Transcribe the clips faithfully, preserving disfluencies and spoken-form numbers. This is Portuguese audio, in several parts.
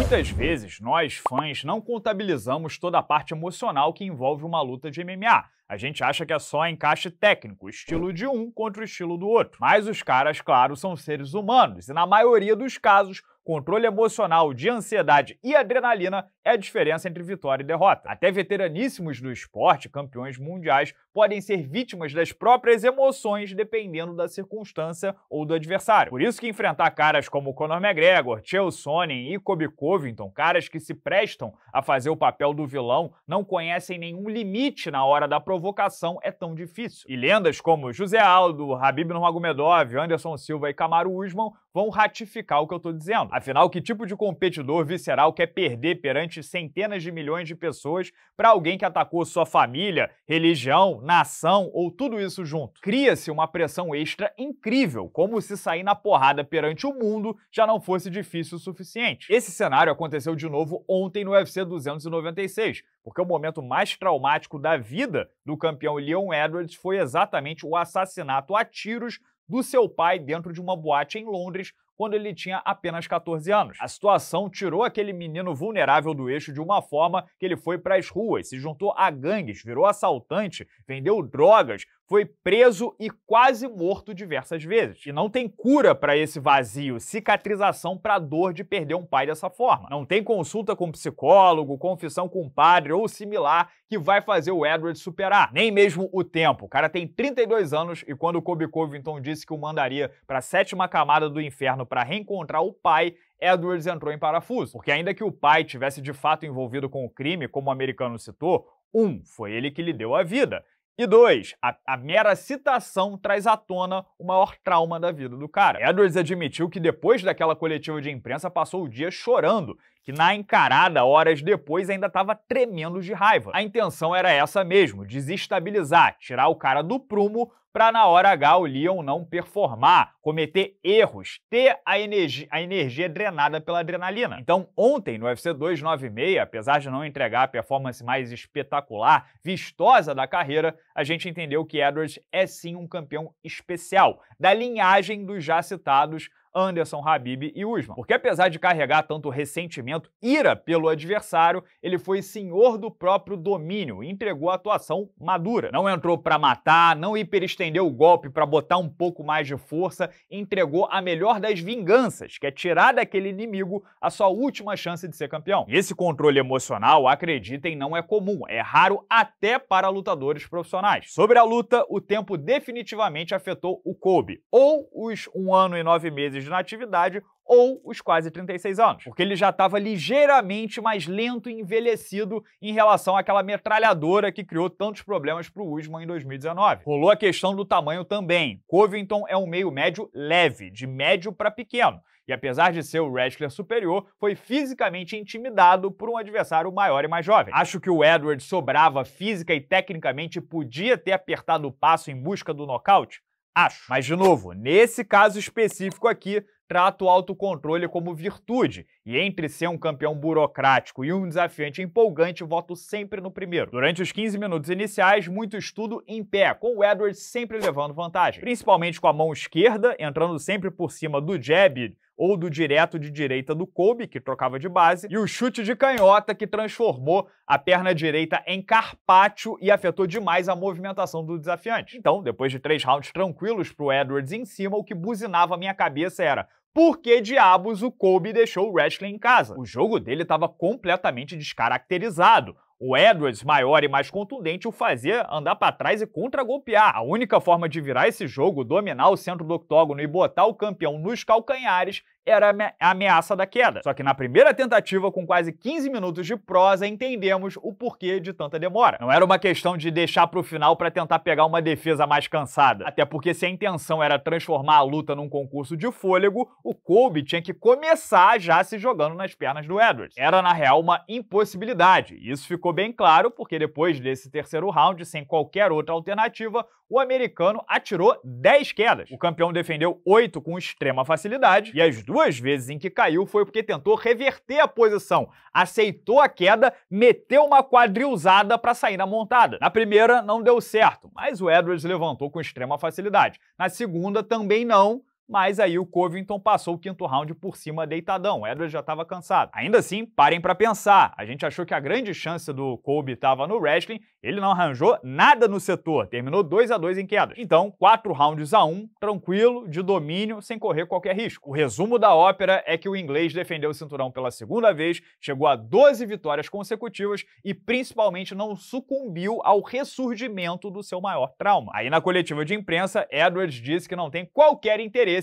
Muitas vezes, nós, fãs, não contabilizamos toda a parte emocional que envolve uma luta de M M A. A gente acha que é só encaixe técnico, estilo de um contra o estilo do outro. Mas os caras, claro, são seres humanos e, na maioria dos casos, controle emocional de ansiedade e adrenalina é a diferença entre vitória e derrota. Até veteraníssimos do esporte, campeões mundiais, podem ser vítimas das próprias emoções dependendo da circunstância ou do adversário. Por isso que enfrentar caras como Conor McGregor, Chael Sonnen e Colby Covington, caras que se prestam a fazer o papel do vilão, não conhecem nenhum limite na hora da provocação, é tão difícil. E lendas como José Aldo, Habib Nurmagomedov, Anderson Silva e Kamaru Usman vão ratificar o que eu tô dizendo. Afinal, que tipo de competidor visceral quer perder perante centenas de milhões de pessoas para alguém que atacou sua família, religião, nação ou tudo isso junto? Cria-se uma pressão extra incrível, como se sair na porrada perante o mundo já não fosse difícil o suficiente. Esse cenário aconteceu de novo ontem no U F C duzentos e noventa e seis, porque o momento mais traumático da vida do campeão Leon Edwards foi exatamente o assassinato a tiros do seu pai dentro de uma boate em Londres, quando ele tinha apenas quatorze anos. A situação tirou aquele menino vulnerável do eixo de uma forma que ele foi para as ruas, se juntou a gangues, virou assaltante, vendeu drogas, foi preso e quase morto diversas vezes. E não tem cura para esse vazio, cicatrização para a dor de perder um pai dessa forma. Não tem consulta com psicólogo, confissão com padre ou similar que vai fazer o Edwards superar. Nem mesmo o tempo. O cara tem trinta e dois anos e quando Colby Covington disse que o mandaria para a sétima camada do inferno para reencontrar o pai, Edwards entrou em parafuso, porque ainda que o pai tivesse de fato envolvido com o crime, como o americano citou, um, foi ele que lhe deu a vida, e dois, a, a mera citação traz à tona o maior trauma da vida do cara. Edwards admitiu que depois daquela coletiva de imprensa passou o dia chorando, que na encarada, horas depois, ainda estava tremendo de raiva. A intenção era essa mesmo, desestabilizar, tirar o cara do prumo, para na hora H o Leon não performar, cometer erros, ter a, energi a energia drenada pela adrenalina. Então, ontem, no U F C duzentos e noventa e seis, apesar de não entregar a performance mais espetacular, vistosa da carreira, a gente entendeu que Edwards é sim um campeão especial, da linhagem dos já citados Anderson, Habib e Usman. Porque apesar de carregar tanto ressentimento, ira pelo adversário, ele foi senhor do próprio domínio e entregou a atuação madura. Não entrou para matar, não hiperestendeu o golpe para botar um pouco mais de força, entregou a melhor das vinganças, que é tirar daquele inimigo a sua última chance de ser campeão. E esse controle emocional, acreditem, não é comum, é raro até para lutadores profissionais. Sobre a luta, o tempo definitivamente afetou o Colby, ou os um ano e nove meses de inatividade ou os quase trinta e seis anos, porque ele já estava ligeiramente mais lento e envelhecido em relação àquela metralhadora que criou tantos problemas para o Usman em dois mil e dezenove. Rolou a questão do tamanho também. Covington é um meio médio leve, de médio para pequeno, e apesar de ser o wrestler superior, foi fisicamente intimidado por um adversário maior e mais jovem. Acho que o Edwards sobrava física e tecnicamente podia ter apertado o passo em busca do nocaute? Acho. Mas, de novo, nesse caso específico aqui, trato o autocontrole como virtude. E entre ser um campeão burocrático e um desafiante empolgante, voto sempre no primeiro. Durante os quinze minutos iniciais, muito estudo em pé, com o Edwards sempre levando vantagem. Principalmente com a mão esquerda, entrando sempre por cima do jab ou do direto de direita do Colby, que trocava de base, e o chute de canhota que transformou a perna direita em carpaccio e afetou demais a movimentação do desafiante. Então, depois de três rounds tranquilos pro Edwards em cima, o que buzinava minha cabeça era: por que diabos o Colby deixou o wrestling em casa? O jogo dele estava completamente descaracterizado. O Edwards, maior e mais contundente, o fazia andar para trás e contra-golpear. A única forma de virar esse jogo, dominar o centro do octógono e botar o campeão nos calcanhares, era a ameaça da queda. Só que na primeira tentativa, com quase quinze minutos de prosa, entendemos o porquê de tanta demora. Não era uma questão de deixar pro final para tentar pegar uma defesa mais cansada. Até porque se a intenção era transformar a luta num concurso de fôlego, o Colby tinha que começar já se jogando nas pernas do Edwards. Era, na real, uma impossibilidade. Isso ficou bem claro porque depois desse terceiro round, sem qualquer outra alternativa, o americano atirou dez quedas. O campeão defendeu oito com extrema facilidade e as duas vezes em que caiu foi porque tentou reverter a posição, aceitou a queda, meteu uma quadrilzada para sair na montada. Na primeira não deu certo, mas o Edwards levantou com extrema facilidade. Na segunda também não, mas aí o Covington passou o quinto round por cima deitadão, o Edwards já estava cansado. Ainda assim, parem para pensar, a gente achou que a grande chance do Colby estava no wrestling, ele não arranjou nada no setor, terminou dois a dois em quedas. Então, quatro rounds a um, tranquilo, de domínio, sem correr qualquer risco. O resumo da ópera é que o inglês defendeu o cinturão pela segunda vez, chegou a doze vitórias consecutivas e principalmente não sucumbiu ao ressurgimento do seu maior trauma. Aí na coletiva de imprensa, Edwards disse que não tem qualquer interesse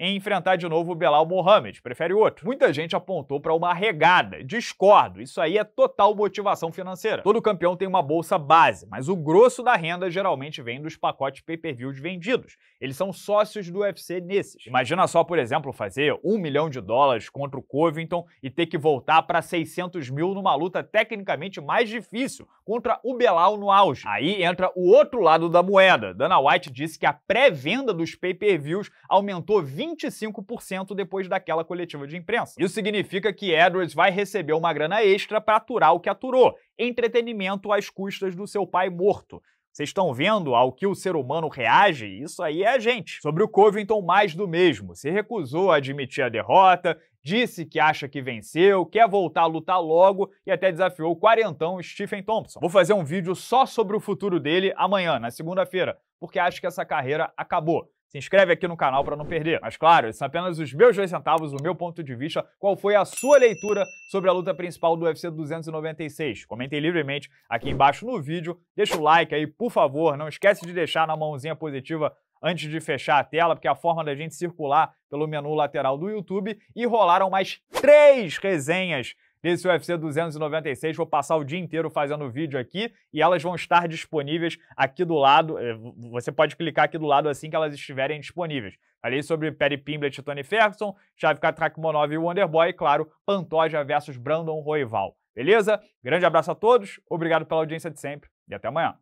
em enfrentar de novo o Belal Muhammad, prefere outro. Muita gente apontou para uma regada, discordo, isso aí é total motivação financeira. Todo campeão tem uma bolsa base, mas o grosso da renda geralmente vem dos pacotes pay-per-views vendidos. Eles são sócios do U F C nesses. Imagina só, por exemplo, fazer um milhão de dólares contra o Covington e ter que voltar para seiscentos mil numa luta tecnicamente mais difícil, contra o Belal no auge. Aí entra o outro lado da moeda. Dana White disse que a pré-venda dos pay-per-views aumentou vinte e cinco por cento depois daquela coletiva de imprensa. Isso significa que Edwards vai receber uma grana extra para aturar o que aturou, entretenimento às custas do seu pai morto. Vocês estão vendo ao que o ser humano reage? Isso aí é a gente. Sobre o Covington, mais do mesmo. Se recusou a admitir a derrota, disse que acha que venceu, quer voltar a lutar logo e até desafiou o quarentão Stephen Thompson. Vou fazer um vídeo só sobre o futuro dele amanhã, na segunda-feira, porque acho que essa carreira acabou. Se inscreve aqui no canal para não perder. Mas claro, esses são apenas os meus dois centavos, o meu ponto de vista. Qual foi a sua leitura sobre a luta principal do UFC duzentos e noventa e seis? Comentem livremente aqui embaixo no vídeo. Deixa o like aí, por favor. Não esquece de deixar na mãozinha positiva antes de fechar a tela, porque é a forma da gente circular pelo menu lateral do YouTube. E rolaram mais três resenhas desse UFC duzentos e noventa e seis, vou passar o dia inteiro fazendo vídeo aqui e elas vão estar disponíveis aqui do lado, você pode clicar aqui do lado assim que elas estiverem disponíveis. Falei sobre Paddy Pimblett e Tony Ferguson, Khamzat Chimaev e Wonderboy e, claro, Pantoja versus Brandon Roival. Beleza? Grande abraço a todos, obrigado pela audiência de sempre e até amanhã.